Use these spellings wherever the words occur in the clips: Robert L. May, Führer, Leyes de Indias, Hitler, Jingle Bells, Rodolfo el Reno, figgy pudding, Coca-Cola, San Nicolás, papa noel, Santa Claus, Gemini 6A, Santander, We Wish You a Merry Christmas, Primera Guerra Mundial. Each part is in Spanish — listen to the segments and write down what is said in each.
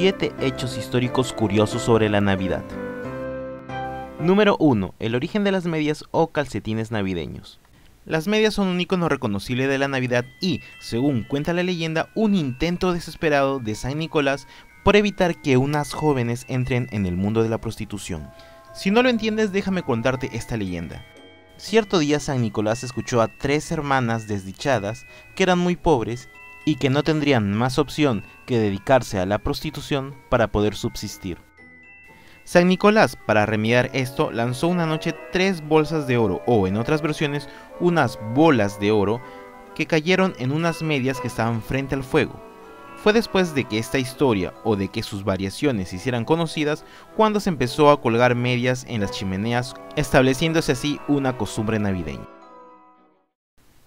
7 hechos históricos curiosos sobre la Navidad. Número 1. El origen de las medias o calcetines navideños. Las medias son un icono reconocible de la Navidad y, según cuenta la leyenda, un intento desesperado de San Nicolás por evitar que unas jóvenes entren en el mundo de la prostitución. Si no lo entiendes, déjame contarte esta leyenda. Cierto día San Nicolás escuchó a tres hermanas desdichadas que eran muy pobres y que no tendrían más opción que dedicarse a la prostitución para poder subsistir. San Nicolás, para remediar esto, lanzó una noche tres bolsas de oro, o en otras versiones, unas bolas de oro, que cayeron en unas medias que estaban frente al fuego. Fue después de que esta historia, o de que sus variaciones se hicieran conocidas, cuando se empezó a colgar medias en las chimeneas, estableciéndose así una costumbre navideña.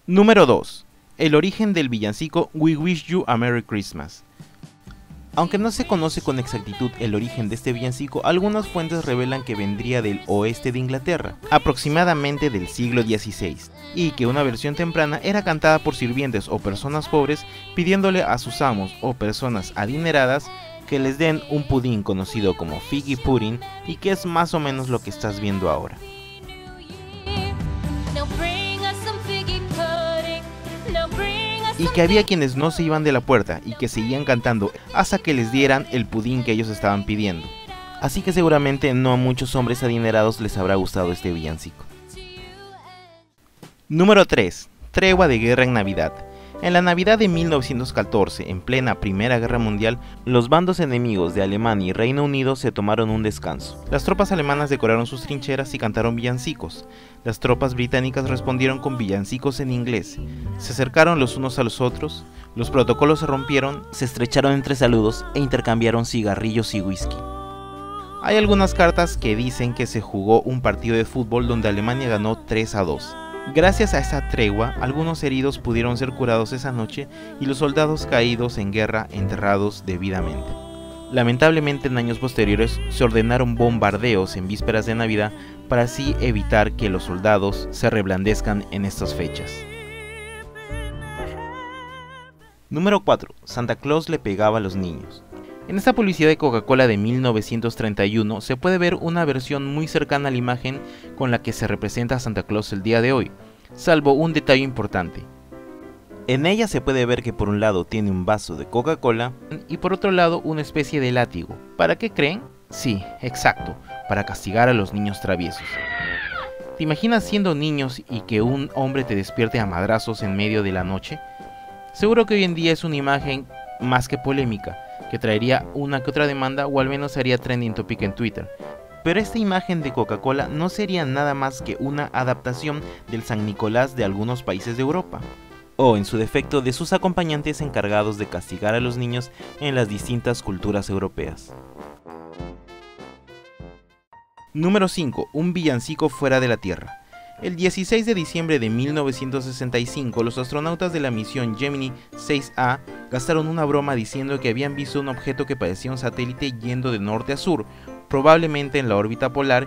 Número 2. El origen del villancico We Wish You a Merry Christmas. Aunque no se conoce con exactitud el origen de este villancico, algunas fuentes revelan que vendría del oeste de Inglaterra, aproximadamente del siglo XVI, y que una versión temprana era cantada por sirvientes o personas pobres pidiéndole a sus amos o personas adineradas que les den un pudín conocido como figgy pudding, y que es más o menos lo que estás viendo ahora. Y que había quienes no se iban de la puerta y que seguían cantando hasta que les dieran el pudín que ellos estaban pidiendo. Así que seguramente no a muchos hombres adinerados les habrá gustado este villancico. Número 3. Tregua de guerra en Navidad. En la Navidad de 1914, en plena Primera Guerra Mundial, los bandos enemigos de Alemania y Reino Unido se tomaron un descanso. Las tropas alemanas decoraron sus trincheras y cantaron villancicos. Las tropas británicas respondieron con villancicos en inglés. Se acercaron los unos a los otros, los protocolos se rompieron, se estrecharon entre saludos e intercambiaron cigarrillos y whisky. Hay algunas cartas que dicen que se jugó un partido de fútbol donde Alemania ganó 3-2. Gracias a esta tregua, algunos heridos pudieron ser curados esa noche y los soldados caídos en guerra enterrados debidamente. Lamentablemente, en años posteriores se ordenaron bombardeos en vísperas de Navidad para así evitar que los soldados se reblandezcan en estas fechas. Número 4. Santa Claus le pegaba a los niños. En esta publicidad de Coca-Cola de 1931 se puede ver una versión muy cercana a la imagen con la que se representa a Santa Claus el día de hoy, salvo un detalle importante. En ella se puede ver que por un lado tiene un vaso de Coca-Cola y por otro lado una especie de látigo. ¿Para qué creen? Sí, exacto, para castigar a los niños traviesos. ¿Te imaginas siendo niños y que un hombre te despierte a madrazos en medio de la noche? Seguro que hoy en día es una imagen más que polémica, que traería una que otra demanda o al menos haría trending topic en Twitter. Pero esta imagen de Coca-Cola no sería nada más que una adaptación del San Nicolás de algunos países de Europa, o en su defecto de sus acompañantes encargados de castigar a los niños en las distintas culturas europeas. Número 5. Un villancico fuera de la Tierra. El 16 de diciembre de 1965, los astronautas de la misión Gemini 6A gastaron una broma diciendo que habían visto un objeto que parecía un satélite yendo de norte a sur, probablemente en la órbita polar,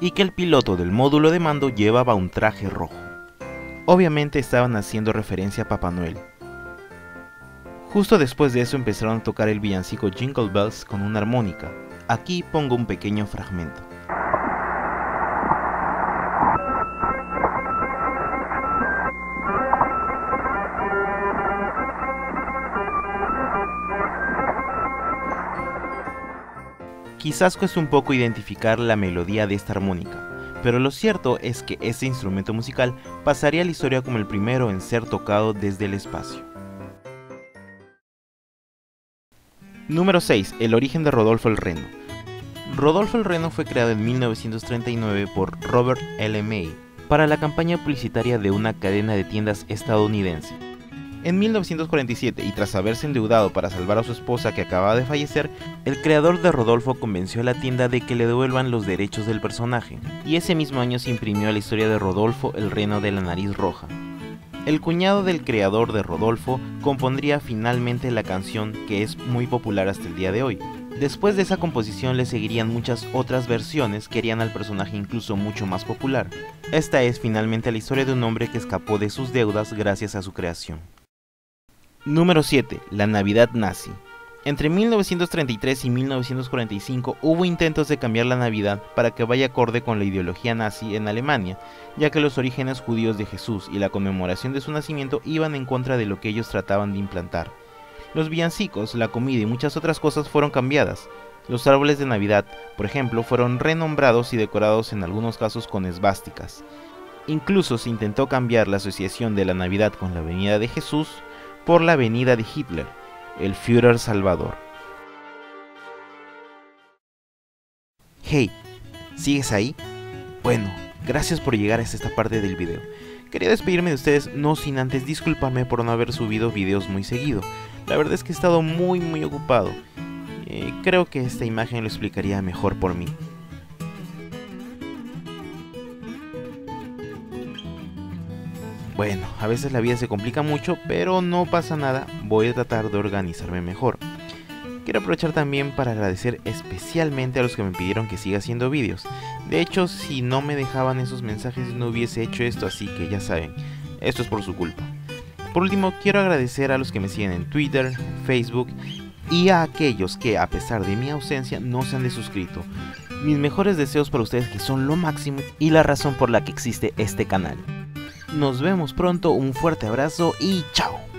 y que el piloto del módulo de mando llevaba un traje rojo. Obviamente estaban haciendo referencia a Papá Noel. Justo después de eso empezaron a tocar el villancico Jingle Bells con una armónica. Aquí pongo un pequeño fragmento. Quizás cueste un poco identificar la melodía de esta armónica, pero lo cierto es que este instrumento musical pasaría a la historia como el primero en ser tocado desde el espacio. Número 6. El origen de Rodolfo el Reno. Rodolfo el Reno fue creado en 1939 por Robert L. May para la campaña publicitaria de una cadena de tiendas estadounidense. En 1947, y tras haberse endeudado para salvar a su esposa que acababa de fallecer, el creador de Rodolfo convenció a la tienda de que le devuelvan los derechos del personaje, y ese mismo año se imprimió la historia de Rodolfo el Reno de la Nariz Roja. El cuñado del creador de Rodolfo compondría finalmente la canción, que es muy popular hasta el día de hoy. Después de esa composición le seguirían muchas otras versiones que harían al personaje incluso mucho más popular. Esta es finalmente la historia de un hombre que escapó de sus deudas gracias a su creación. Número 7. La Navidad nazi. Entre 1933 y 1945 hubo intentos de cambiar la Navidad para que vaya acorde con la ideología nazi en Alemania, ya que los orígenes judíos de Jesús y la conmemoración de su nacimiento iban en contra de lo que ellos trataban de implantar. Los villancicos, la comida y muchas otras cosas fueron cambiadas. Los árboles de Navidad, por ejemplo, fueron renombrados y decorados en algunos casos con esvásticas. Incluso se intentó cambiar la asociación de la Navidad con la venida de Jesús por la venida de Hitler, el Führer Salvador. Hey, ¿sigues ahí? Bueno, gracias por llegar hasta esta parte del video. Quería despedirme de ustedes no sin antes disculparme por no haber subido videos muy seguido. La verdad es que he estado muy ocupado. Creo que esta imagen lo explicaría mejor por mí. Bueno, a veces la vida se complica mucho, pero no pasa nada, voy a tratar de organizarme mejor. Quiero aprovechar también para agradecer especialmente a los que me pidieron que siga haciendo vídeos. De hecho, si no me dejaban esos mensajes no hubiese hecho esto, así que ya saben, esto es por su culpa. Por último, quiero agradecer a los que me siguen en Twitter, Facebook y a aquellos que, a pesar de mi ausencia, no se han desuscrito. Mis mejores deseos para ustedes, que son lo máximo y la razón por la que existe este canal. Nos vemos pronto, un fuerte abrazo y chao.